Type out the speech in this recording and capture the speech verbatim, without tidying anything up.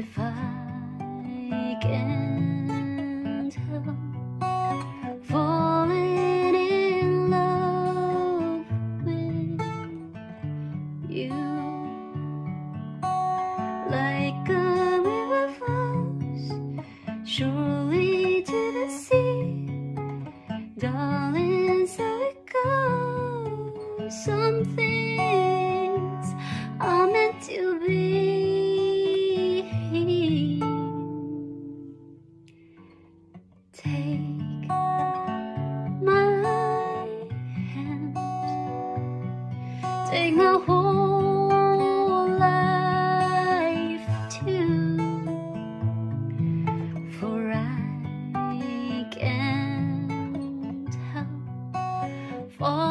if I can't help falling in love with you, like a river flows surely to the sea, darling, so it goes. Some things are meant to be. Take my hand, take my whole life too, for I can't help falling.